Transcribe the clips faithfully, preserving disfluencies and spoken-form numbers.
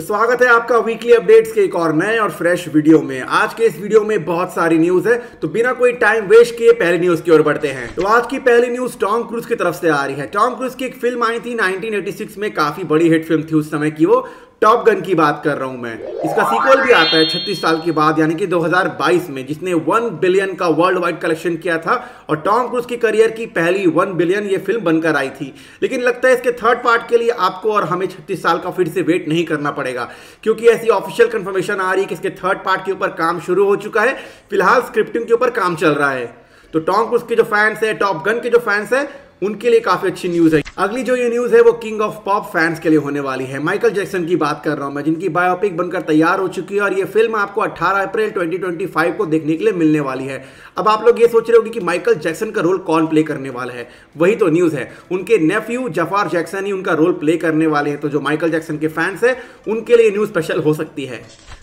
स्वागत है आपका वीकली अपडेट्स के एक और नए और फ्रेश वीडियो में। आज के इस वीडियो में बहुत सारी न्यूज है, तो बिना कोई टाइम वेस्ट किए पहली न्यूज की ओर बढ़ते हैं। तो आज की पहली न्यूज टॉम क्रूज की तरफ से आ रही है। टॉम क्रूज की एक फिल्म आई थी नाइनटीन एटी सिक्स में, काफी बड़ी हिट फिल्म थी उस समय की, वो टॉप गन की बात कर रहा हूं मैं। इसका सीक्वल भी आता है छत्तीस साल के बाद, यानी कि दो हज़ार बाईस में, जिसने एक बिलियन का वर्ल्ड वाइड कलेक्शन किया था और टॉम क्रूज के करियर की पहली एक बिलियन ये फिल्म बनकर आई थी। लेकिन लगता है इसके थर्ड पार्ट के लिए आपको और हमें छत्तीस साल का फिर से वेट नहीं करना पड़ेगा, क्योंकि ऐसी ऑफिशियल कंफर्मेशन आ रही है कि इसके थर्ड पार्ट के ऊपर काम शुरू हो चुका है। फिलहाल स्क्रिप्टिंग के ऊपर काम चल रहा है। तो टॉम क्रूज के जो फैंस है, टॉप गन के जो फैंस है, उनके लिए काफी अच्छी न्यूज है। अगली जो ये न्यूज है वो किंग ऑफ पॉप फैंस के लिए होने वाली है। माइकल जैक्सन की बात कर रहा हूं मैं, जिनकी बायोपिक बनकर तैयार हो चुकी है और ये फिल्म आपको अठारह अप्रैल दो हज़ार पच्चीस को देखने के लिए मिलने वाली है। अब आप लोग ये सोच रहे होंगे कि माइकल जैक्सन का रोल कौन प्ले करने वाला है, वही तो न्यूज है। उनके नेफ्यू जफार जैक्सन ही उनका रोल प्ले करने वाले हैं। तो जो माइकल जैक्सन के फैंस है उनके लिए न्यूज स्पेशल हो सकती है।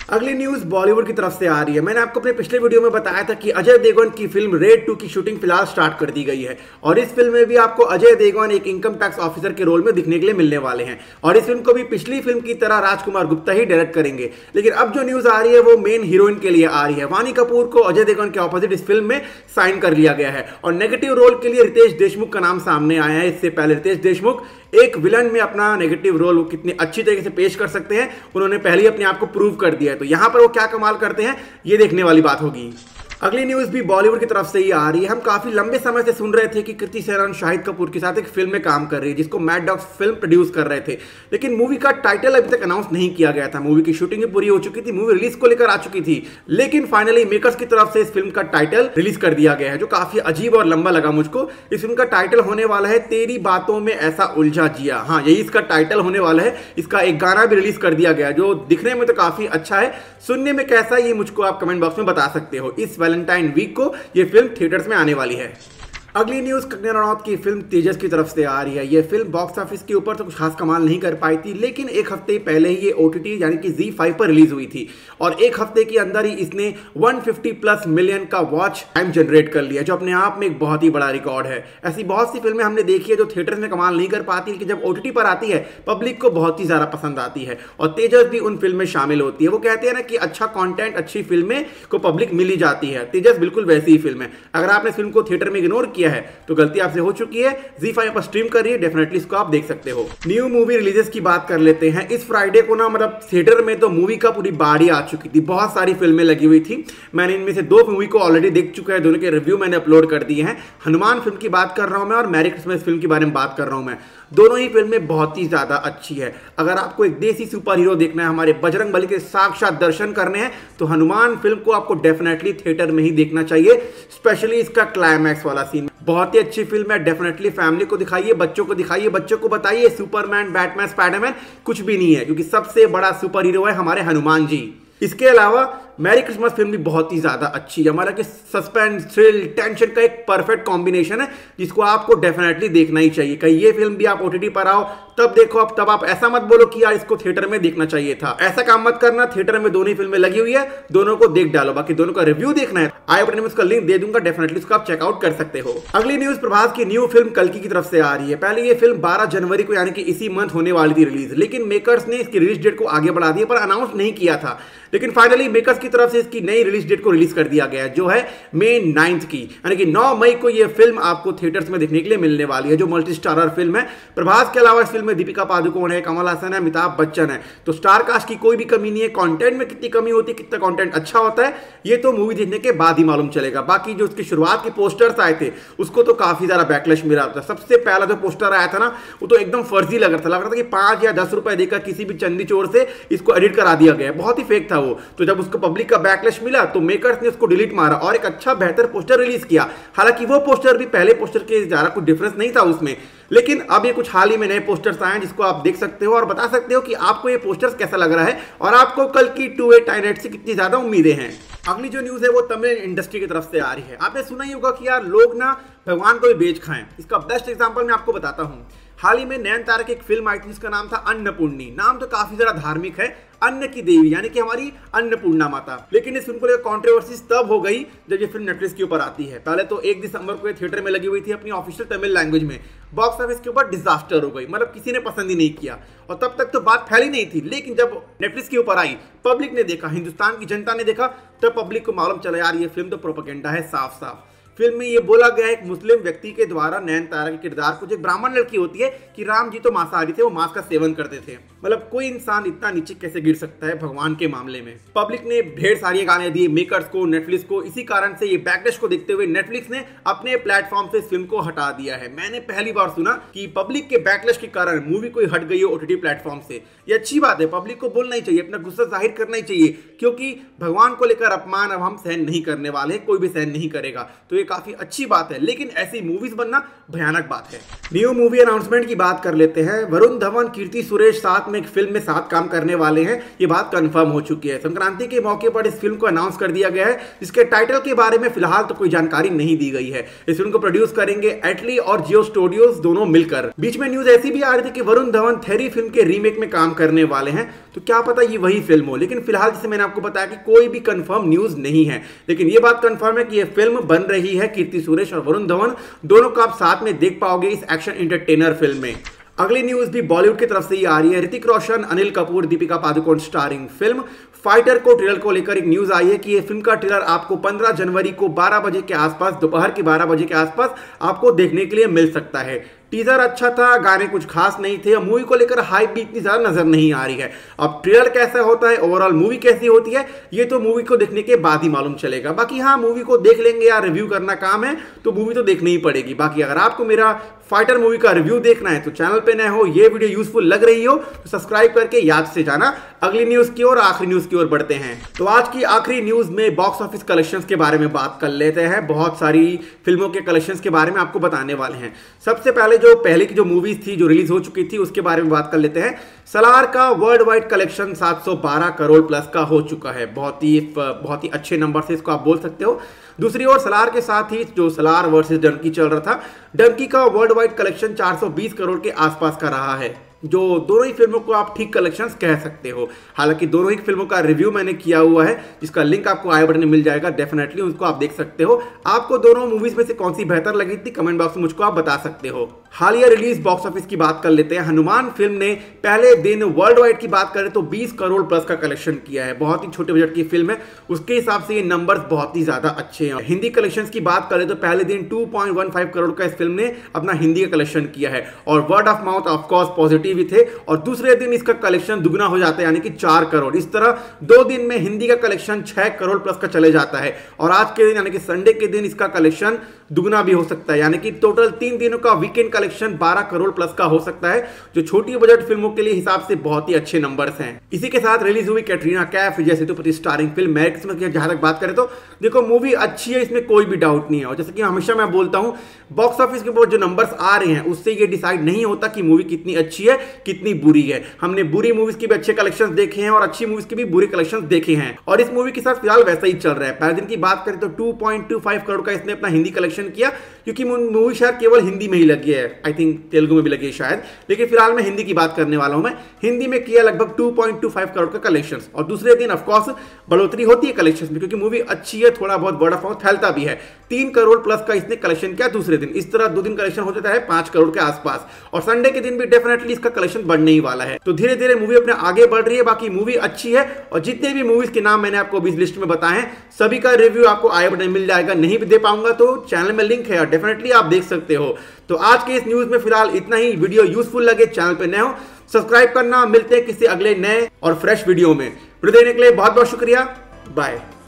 अगली न्यूज बॉलीवुड की तरफ से आ रही है। मैंने आपको अपने पिछले वीडियो में बताया था कि अजय देवगन की फिल्म रेड टू की शूटिंग फिलहाल स्टार्ट कर दी गई है और इस फिल्म में भी आपको अजय देवगन एक इनकम टैक्स ऑफिसर के रोल में दिखने के लिए मिलने वाले हैं और इस फिल्म को भी पिछली फिल्म की तरह राजकुमार गुप्ता ही डायरेक्ट करेंगे। लेकिन अब जो न्यूज आ रही है वो मेन हीरोइन के लिए आ रही है। वानी कपूर को अजय देवगन के ऑपोजिट इस फिल्म में साइन कर लिया गया है और नेगेटिव रोल के लिए रितेश देशमुख का नाम सामने आया है। इससे पहले रितेश देशमुख एक विलन में अपना नेगेटिव रोल वो कितने अच्छी तरीके से पेश कर सकते हैं, उन्होंने पहले ही अपने आप को प्रूव कर दिया है। तो यहां पर वो क्या कमाल करते हैं, ये देखने वाली बात होगी। अगली न्यूज भी बॉलीवुड की तरफ से ही आ रही है। हम काफी लंबे समय से सुन रहे थे कि कृति सेनन शाहिद कपूर के साथ एक फिल्म में काम कर रही है, जिसको मैड डॉग फिल्म प्रोड्यूस कर रहे थे, लेकिन मूवी का टाइटल अभी तक अनाउंस नहीं किया गया था। मूवी की शूटिंग भी पूरी हो चुकी थी, मूवी रिलीज को लेकर आ चुकी थी, लेकिन फाइनली मेकर्स की तरफ से इस फिल्म का टाइटल रिलीज कर दिया गया है, जो काफी अजीब और लंबा लगा मुझको। इस फिल्म का टाइटल होने वाला है तेरी बातों में ऐसा उलझा जिया। हाँ, यही इसका टाइटल होने वाला है। इसका एक गाना भी रिलीज कर दिया गया, जो दिखने में तो काफी अच्छा है, सुनने में कैसा ये मुझको आप कमेंट बॉक्स में बता सकते हो। इस वैलेंटाइन वीक को ये फिल्म थिएटर्स में आने वाली है। अगली न्यूज़ कंगना रनौत की फिल्म तेजस की तरफ से आ रही है। ये फिल्म बॉक्स ऑफिस के ऊपर तो कुछ खास कमाल नहीं कर पाई थी, लेकिन एक हफ्ते पहले ही ये ओटीटी यानी कि ज़ी फाइव पर रिलीज हुई थी और एक हफ्ते के अंदर ही इसने एक सौ पचास प्लस मिलियन का वॉच टाइम जनरेट कर लिया, जो अपने आप में एक बहुत ही बड़ा रिकॉर्ड है। ऐसी बहुत सी फिल्में हमने देखी है जो थिएटर्स में कमाल नहीं कर पाती, लेकिन जब ओटीटी पर आती है पब्लिक को बहुत ही ज़्यादा पसंद आती है और तेजस भी उन फिल्म में शामिल होती है। वो कहते हैं ना कि अच्छा कॉन्टेंट, अच्छी फिल्में को पब्लिक मिली जाती है। तेजस बिल्कुल वैसी ही फिल्म है। अगर आपने इस फिल्म को थिएटर में इग्नोर किया है तो गलती आपसे हो चुकी है। ज़ी फाइव पर स्ट्रीम कर रही है, डेफिनेटली इसको आप देख सकते हो। न्यू मूवी रिलीजेस की बात कर लेते हैं। इस फ्राइडे को ना मतलब थिएटर में तो मूवी का पूरी बाड़ी आ चुकी थी, बहुत सारी फिल्में लगी हुई थी। मैंने इनमें से दो मूवी को ऑलरेडी देख चुका है, दोनों के रिव्यू मैंने अपलोड कर दिए हैं। हनुमान फिल्म की बात कर रहा हूं मैं और मैरी क्रिसमस फिल्म के बारे में बात कर रहा हूं मैं। दोनों ही फिल्में बहुत ही ज्यादा अच्छी है। अगर आपको एक देसी सुपर हीरो देखना है, हमारे बजरंग बली के साक्षात दर्शन करने हैं, तो हनुमान फिल्म को आपको डेफिनेटली थिएटर में ही देखना चाहिए। स्पेशली इसका क्लाइमैक्स वाला सीन बहुत ही अच्छी फिल्म है। डेफिनेटली फैमिली को दिखाइए, बच्चों को दिखाइए, बच्चों को बताइए सुपरमैन, बैटमैन, स्पाइडरमैन कुछ भी नहीं है, क्योंकि सबसे बड़ा सुपर हीरो है हमारे हनुमान जी। इसके अलावा मैरी क्रिसमस फिल्म भी बहुत ही ज़्यादा अच्छी है। हमारा कि सस्पेंस, थ्रिल, टेंशन का एक परफेक्ट कॉम्बिनेशन है, जिसको आपको डेफिनेटली देखना ही चाहिए। कहीं ये फिल्म भी आप ओटीटी पर आओ तब देखो। अब तब आप ऐसा मत बोलो कि यार इसको थिएटर में देखना चाहिए था, ऐसा काम मत करना। थिएटर में दोनों ही फिल्में लगी हुई है, दोनों को देख डालो। बाकी दोनों का रिव्यू देखना है, आई बटन में उसका लिंक दे दूंगा, डेफिनेटली उसको आप चेकआउट कर सकते हो। अगली न्यूज प्रभास की न्यू फिल्म कल्कि की तरफ से आ रही है। पहले ये फिल्म बारह जनवरी को यानी कि इसी मंथ होने वाली थी रिलीज, लेकिन मेकर्स ने इसकी रिलीज डेट को आगे बढ़ा दिया, पर अनाउंस नहीं किया था। लेकिन फाइनली मेकर्स की तरफ से इसकी नई रिलीज डेट को रिलीज कर दिया गया, जो है मई नाइन्थ की, यानी कि नौ मई को यह फिल्म आपको थिएटर्स में देखने के लिए मिलने वाली है, जो मल्टी स्टारर फिल्म है। प्रभास के अलावा इस फिल्म में दीपिका पादुकोण है, कमल हासन है, अमिताभ बच्चन है। तो स्टार कास्ट की कोई भी कमी नहीं है। कॉन्टेंट में कितनी कमी होती है, कितना कॉन्टेंट अच्छा होता है, ये तो मूवी देखने के बाद ही मालूम चलेगा। बाकी जो उसकी शुरुआत के पोस्टर्स आए थे उसको तो काफी ज्यादा बैकलैश मिला था। सबसे पहला जो पोस्टर आया था ना, वो तो एकदम फर्जी लग रहा था। लग रहा था कि पांच या दस रुपए देकर किसी भी चंदी चोर से इसको एडिट करा दिया गया, बहुत ही फेक था वो। तो जब उसको पब्लिक का बैकलैश मिला तो मेकर्स ने उसको डिलीट मारा और एक अच्छा बेहतर पोस्टर रिलीज किया। हालांकि वो पोस्टर भी पहले पोस्टर के ज्यादा कुछ डिफरेंस नहीं था उसमें, लेकिन अब ये कुछ हाल ही में नए पोस्टर्स आए हैं, जिसको आप देख सकते हो और बता सकते हो कि आपको ये पोस्टर्स कैसा लग रहा है और आपको कल्कि अट्ठाईस सौ अट्ठानवे से कितनी ज्यादा उम्मीदें हैं। अगली जो न्यूज़ है वो तमिल इंडस्ट्री की तरफ से आ रही है। आपने सुना ही होगा कि यार लोग ना भगवान को भी बेच खाएं। इसका बेस्ट एग्जाम्पल मैं आपको बताता हूँ। हाल ही में नयनतारा की एक फिल्म आई थी जिसका नाम था अन्नपूर्णी। नाम तो काफी ज़रा धार्मिक है अन्न की देवी यानी कि हमारी अन्नपूर्णा माता। लेकिन इस फिल्म को लेकर कॉन्ट्रोवर्सीज तब हो गई जब ये फिल्म नेटफ्लिक्स के ऊपर आती है। पहले तो एक दिसंबर को थिएटर में लगी हुई थी अपनी ऑफिशियल तमिल लैंग्वेज में, बॉक्स ऑफिस के ऊपर डिजास्टर हो गई, मतलब किसी ने पसंद ही नहीं किया और तब तक तो बात फैली नहीं थी। लेकिन जब नेटफ्लिक्स के ऊपर आई, पब्लिक ने देखा, हिंदुस्तान की जनता ने देखा, तब पब्लिक को मालूम चला यार ये फिल्म तो प्रोपेगेंडा है साफ साफ। फिल्म में ये बोला गया है एक मुस्लिम व्यक्ति के द्वारा नयनतारा के किरदार को, जो एक ब्राह्मण लड़की होती है, कि राम जी तो मांसाहारी थे, वो मांस का सेवन करते थे। मतलब कोई इंसान इतना नीचे कैसे गिर सकता है भगवान के मामले में। पब्लिक ने ढेर सारी गाने दिए मेकर्स को, नेटफ्लिक्स को। इसी कारण से ये बैकलैश को देखते हुए नेटफ्लिक्स ने अपने प्लेटफॉर्म से इस फिल्म को हटा दिया है। मैंने पहली बार सुना कि पब्लिक के बैकलैश के कारण मूवी कोई हट गई है ओटीटी प्लेटफॉर्म से। ये अच्छी बात है, पब्लिक को बोलना ही चाहिए, अपना गुस्सा जाहिर करना ही चाहिए, क्योंकि भगवान को लेकर अपमान अब हम सहन नहीं करने वाले, कोई भी सहन नहीं करेगा, तो ये काफी अच्छी बात है। लेकिन ऐसी मूवीज बनना भयानक बात है। न्यू मूवी अनाउंसमेंट की बात कर लेते हैं। वरुण धवन, कीर्ति सुरेश साथ में एक फिल्म में साथ काम करने वाले हैं, ये बात कंफर्म हो चुकी है। संक्रांति के मौके पर इस फिल्म को अनाउंस कर दिया गया है, जिसके टाइटल के बारे में फिलहाल तो कोई जानकारी नहीं दी गई है। इस फिल्म को प्रोड्यूस करेंगे एटली और जियो स्टूडियोज दोनों मिलकर। बीच में न्यूज ऐसी भी आ रही थी कि वरुण धवन थेरी फिल्म के रीमेक में काम करने वाले हैं, तो क्या पता ये वही फिल्म हो। लेकिन फिलहाल जैसे मैंने आपको बताया कि कोई भी कंफर्म न्यूज नहीं है, लेकिन ये बात कंफर्म है कि ये फिल्म बन रही है। कीर्ति सुरेश और वरुण धवन दोनों को आप साथ में देख पाओगे इस एक्शन एंटरटेनर फिल्म में। अगली न्यूज भी बॉलीवुड की तरफ से ही आ रही है। Hrithik Roshan, Anil Kapoor, Deepika Padukone starring film Fighter को ट्रेलर को लेकर एक न्यूज आई है कि ये फिल्म का ट्रेलर आपको पंद्रह जनवरी को बारह बजे के आसपास, दोपहर के बारह बजे के आसपास आपको देखने के लिए मिल सकता है। टीजर अच्छा था, गाने कुछ खास नहीं थे, मूवी को लेकर हाइप भी इतनी ज़्यादा नजर नहीं आ रही है। अब ट्रेलर कैसा होता है, ओवरऑल मूवी कैसी होती है, ये तो मूवी को देखने के बाद ही मालूम चलेगा। बाकी हाँ, मूवी को देख लेंगे या रिव्यू करना काम है, तो मूवी तो देखनी ही पड़ेगी। बाकी अगर आपको मेरा फाइटर मूवी का रिव्यू देखना है तो चैनल पे नए हो, ये वीडियो यूजफुल लग रही हो तो सब्सक्राइब करके याद से जाना। अगली न्यूज की और आखिरी न्यूज की ओर बढ़ते हैं। तो आज की आखिरी न्यूज में बॉक्स ऑफिस कलेक्शंस के बारे में बात कर लेते हैं। बहुत सारी फिल्मों के कलेक्शंस के बारे में आपको बताने वाले हैं। सबसे पहले जो पहले की जो मूवीज थी जो रिलीज हो चुकी थी उसके बारे में बात कर लेते हैं। सलार का वर्ल्ड वाइड कलेक्शन सात सौ बारह करोड़ प्लस का हो चुका है, बहुत ही बहुत ही अच्छे नंबर से इसको आप बोल सकते हो। दूसरी ओर सलार के साथ ही जो सलार वर्सेस डंकी चल रहा था, डंकी का वर्ल्ड वाइड कलेक्शन चार सौ बीस करोड़ के आसपास का रहा है, जो दोनों ही फिल्मों को आप ठीक कलेक्शंस कह सकते हो। हालांकि दोनों ही फिल्मों का रिव्यू मैंने किया हुआ है, जिसका लिंक आपको आई बटन में मिल जाएगा, डेफिनेटली उसको आप देख सकते हो। आपको दोनों मूवीज में से कौन सी बेहतर लगी थी कमेंट बॉक्स में मुझको आप बता सकते हो। हालिया रिलीज बॉक्स ऑफिस की बात कर लेते हैं। हनुमान फिल्म ने पहले दिन वर्ल्ड वाइड की बात करें तो बीस करोड़ प्लस का कलेक्शन किया है। बहुत ही छोटे बजट की फिल्म है, उसके हिसाब से ये नंबर्स बहुत ही ज़्यादा अच्छे हैं। हिंदी कलेक्शंस की बात करें तो पहले दिन दो पॉइंट एक पाँच करोड़ का इस फिल्म ने अपना हिंदी का कलेक्शन किया है और word of mouth of course positive ही थे। और दूसरे दिन इसका कलेक्शन दुगना हो जाता है, यानी कि चार करोड़। इस तरह दो दिन में हिंदी का कलेक्शन छः करोड़ प्लस का चले जाता है और आज के दिन यानी कि संडे के दिन इसका कलेक्शन दुगना भी हो सकता है, यानी कि टोटल तीन दिनों का वीकेंड कलेक्शन बारह करोड़ प्लस का हो सकता है, जो छोटी बजट फिल्मों के लिए हिसाब से बहुत ही अच्छे नंबर्स हैं। इसी के साथ रिलीज हुई Katrina Kaif, Vijay Sethupathi starring film Merry किस्मत की। जहां तक बात करें तो देखो मूवी अच्छी है, इसमें कोई भी डाउट नहीं है। और जैसे कि हमेशा मैं बोलता हूँ, बॉक्स ऑफिस के ऊपर जो नंबर्स आ रहे हैं उससे ये डिसाइड नहीं होता कि मूवी कितनी अच्छी है कितनी बुरी है। हमने बुरी मूवीज के भी अच्छे कलेक्शन देखे हैं और अच्छी मूवीज के भी बुरे कलेक्शन देखे हैं, और इस मूवी के साथ फिलहाल वैसा ही चल रहा है। पहले दिन की बात करें तो two point two five crore का इसने अपना हिंदी कलेक्शन किया, क्योंकि मूवी शायद केवल हिंदी में ही लगी है, आई थिंक तेलुगु में भी लगी है शायद, लेकिन फिलहाल मैं हिंदी की बात करने वाला हूं। मैं हिंदी में किया लगभग दो पॉइंट दो पाँच करोड़ का कलेक्शंस। और दूसरे दिन ऑफ कोर्स बढ़ोतरी होती है कलेक्शंस में, क्योंकि मूवी अच्छी है, थोड़ा बहुत वर्ड ऑफ माउथ फैलता भी है। तीन करोड़ प्लस का इसने कलेक्शन किया दूसरे दिन। इस तरह दो दिन कलेक्शन हो जाता है पांच करोड़ के आसपास, और संडे के दिन भी डेफिनेटली इसका कलेक्शन बढ़ने ही वाला है। तो धीरे धीरे मूवी अपने आगे बढ़ रही है। बाकी मूवी अच्छी है और जितने भी मूवीज के नाम मैंने आपको अभी लिस्ट में बताए हैं सभी का रिव्यू आपको आई बटन मिल जाएगा। नहीं भी दे पाऊंगा तो चैनल में लिंक है और डेफिनेटली आप देख सकते हो। तो आज के इस न्यूज में फिलहाल इतना ही। वीडियो यूजफुल लगे चैनल पे नए हो सब्सक्राइब करना। मिलते हैं किसी अगले नए और फ्रेश वीडियो में। वीडियो देखने के लिए बहुत बहुत शुक्रिया। बाय।